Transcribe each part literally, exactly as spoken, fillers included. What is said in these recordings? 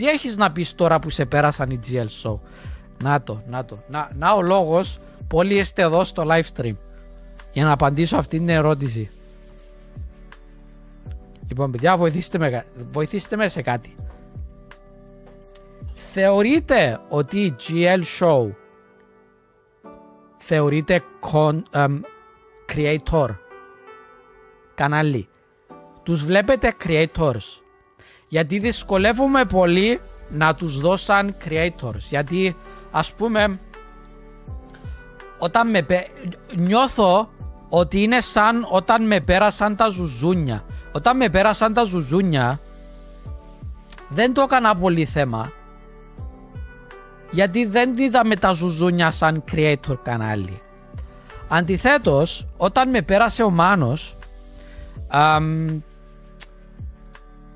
Τι έχεις να πεις τώρα που σε πέρασαν οι τζι ελ Show? Να το, να το. Να, να ο λόγος που όλοι είστε εδώ στο live stream. Για να απαντήσω αυτήν την ερώτηση. Λοιπόν, παιδιά, βοηθήστε με, βοηθήστε με σε κάτι. Θεωρείτε ότι η τζι ελ Show θεωρείται con, um, creator κανάλι. Τους βλέπετε creators. Γιατί δυσκολεύομαι πολύ να τους δω σαν creators. Γιατί ας πούμε όταν με πε... νιώθω ότι είναι σαν όταν με πέρασαν τα ζουζούνια. Όταν με πέρασαν τα ζουζούνια δεν το έκανα πολύ θέμα, γιατί δεν είδαμε τα ζουζούνια σαν creator κανάλι. Αντιθέτως, όταν με πέρασε ο Μάνος, αμ,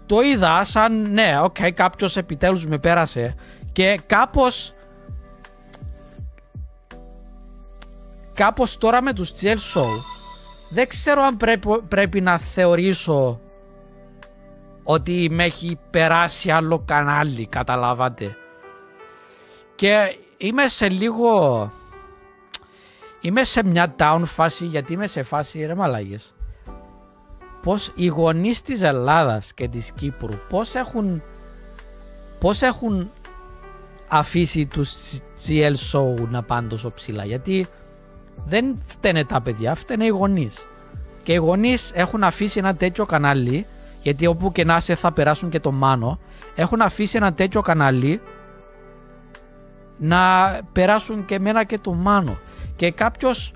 το είδα σαν ναι, οκ, okay, κάποιος επιτέλους με πέρασε και κάπως κάπως τώρα με τους τζι ελ Show δεν ξέρω αν πρέπει, πρέπει να θεωρήσω ότι με έχει περάσει άλλο κανάλι, καταλάβατε. Και είμαι σε λίγο, είμαι σε μια down φάση, γιατί είμαι σε φάση ρε μαλάγες, πως οι γονείς της Ελλάδας και της Κύπρου πως έχουν, πως έχουν αφήσει τους τζι ελ Show να πάνε τόσο ψηλά. Γιατί δεν φταίνε τα παιδιά, φταίνε οι γονείς. Και οι γονείς έχουν αφήσει ένα τέτοιο κανάλι, γιατί όπου και να σε θα περάσουν και το Μάνο, έχουν αφήσει ένα τέτοιο κανάλι να περάσουν και εμένα και το Μάνο. Και κάποιος,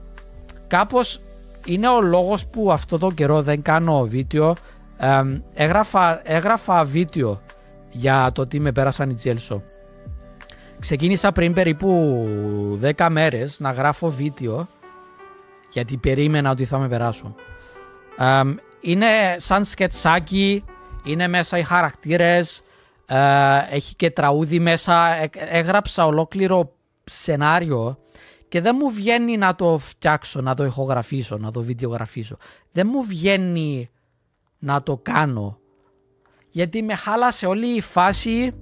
κάπως είναι ο λόγος που αυτό το καιρό δεν κάνω βίντεο. ε, έγραφα, έγραφα βίντεο για το τι με πέρασαν οι τζι ελ Show. Ξεκίνησα πριν περίπου δέκα μέρες να γράφω βίντεο, γιατί περίμενα ότι θα με περάσουν. ε, Είναι σαν σκετσάκι, είναι μέσα οι χαρακτήρες, Uh, έχει και τραούδι μέσα. Έγραψα ολόκληρο σενάριο και δεν μου βγαίνει να το φτιάξω, να το ηχογραφήσω, να το βιντεογραφήσω. Δεν μου βγαίνει να το κάνω, γιατί με χάλασε όλη η φάση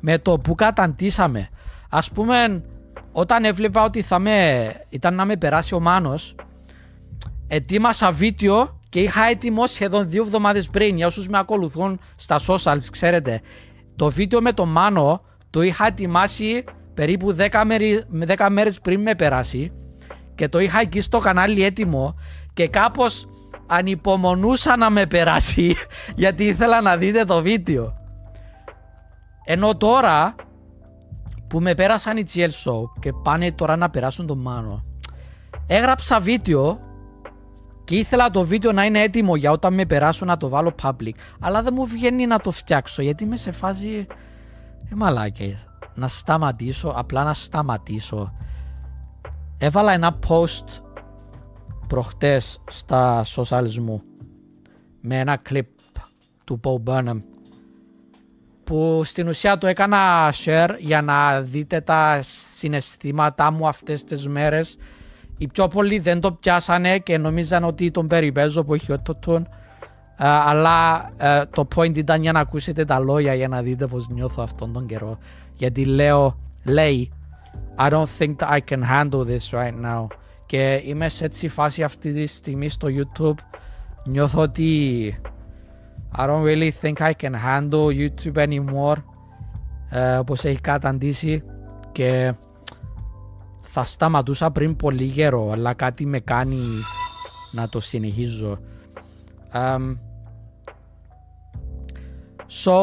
με το που καταντήσαμε. Ας πούμε, όταν έβλεπα ότι θα με, ήταν να με περάσει ο Μάνος, ετοίμασα βίντεο και είχα έτοιμο σχεδόν δύο εβδομάδες πριν. Για όσους με ακολουθούν στα socials, ξέρετε, το βίντεο με το Μάνο το είχα ετοιμάσει περίπου δέκα μέρες πριν με περάσει και το είχα εκεί στο κανάλι έτοιμο και κάπως ανυπομονούσα να με περάσει, γιατί ήθελα να δείτε το βίντεο. Ενώ τώρα που με πέρασαν οι τζι ελ Show και πάνε τώρα να περάσουν τον Μάνο, έγραψα βίντεο και ήθελα το βίντεο να είναι έτοιμο για όταν με περάσω να το βάλω public. Αλλά δεν μου βγαίνει να το φτιάξω, γιατί είμαι σε φάση ε, μαλάκες, να σταματήσω, απλά να σταματήσω. Έβαλα ένα post προχτές στα socials μου με ένα clip του Bo Burnham, που στην ουσία το έκανα share για να δείτε τα συναισθήματά μου αυτές τις μέρες. Οι πιο πολλοί δεν το πιάσανε και νομίζαν ότι τον περιπέζω που έχει ότοτον. Αλλά ε, το point ήταν για να ακούσετε τα λόγια, για να δείτε πως νιώθω αυτόν τον καιρό. Γιατί λέω, λέει, I don't think that I can handle this right now. Και είμαι σε έτσι φάση αυτή τη στιγμή στο YouTube. Νιώθω ότι I don't really think I can handle YouTube anymore. Ε, όπως έχει καταντήσει. Και θα σταματούσα πριν πολύ γέρο, αλλά κάτι με κάνει να το συνεχίζω. Um, so,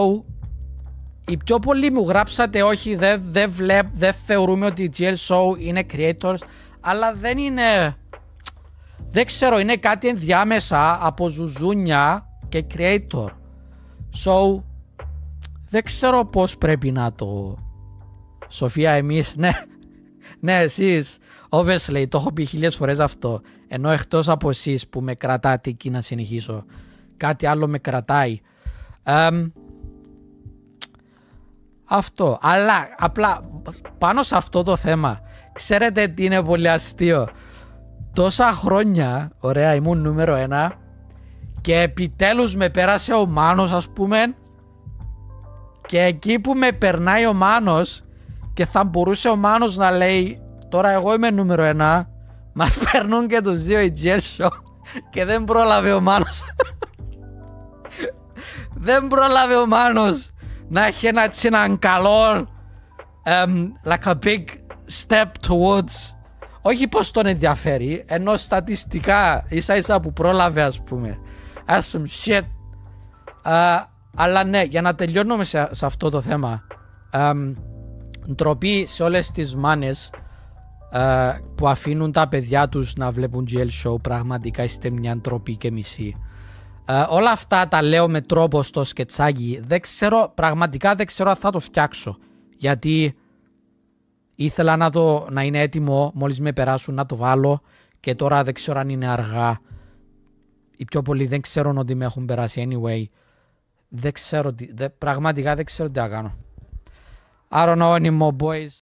οι πιο πολλοί μου γράψατε όχι, δεν δε δε θεωρούμε ότι η τζι ελ Show είναι creators, αλλά δεν είναι, δεν ξέρω, είναι κάτι ενδιάμεσα από ζουζούνια και creator. So, δεν ξέρω πώς πρέπει να το... Σοφία, εμείς, ναι. Ναι, εσείς, obviously, το έχω πει χίλιες φορές αυτό. Ενώ εκτός από εσείς που με κρατάτε εκεί να συνεχίσω, κάτι άλλο με κρατάει. Um, αυτό. Αλλά απλά πάνω σε αυτό το θέμα, ξέρετε τι είναι πολύ αστείο? Τόσα χρόνια, ωραία, ήμουν νούμερο ένα και επιτέλους με πέρασε ο Μάνος, ας πούμε, Και εκεί που με περνάει ο Μάνος και θα μπορούσε ο Μάνος να λέει τώρα εγώ είμαι νούμερο ένα, μας περνούν και τους δύο οι τζι ελ Show και δεν πρόλαβε ο Μάνος. Δεν πρόλαβε ο Μάνος να έχει ένα, έτσι, έναν καλό um, like a big step towards. Όχι πως τον ενδιαφέρει, ενώ στατιστικά ίσα ίσα που πρόλαβε, ας πούμε, as some shit. Uh, αλλά ναι, για να τελειώνουμε σε, σε αυτό το θέμα, um, ντροπή σε όλες τις μάνες uh, που αφήνουν τα παιδιά τους να βλέπουν τζι ελ Show. Πραγματικά είστε μια ντροπή και μισή. Uh, όλα αυτά τα λέω με τρόπο στο σκετσάκι. Δεν ξέρω, πραγματικά δεν ξέρω αν θα το φτιάξω, γιατί ήθελα να, το, να είναι έτοιμο μόλις με περάσουν να το βάλω και τώρα δεν ξέρω αν είναι αργά. Οι πιο πολλοί δεν ξέρουν ότι με έχουν περάσει anyway. Δεν ξέρω, δε, πραγματικά δεν ξέρω τι θα κάνω. I don't know anymore, boys.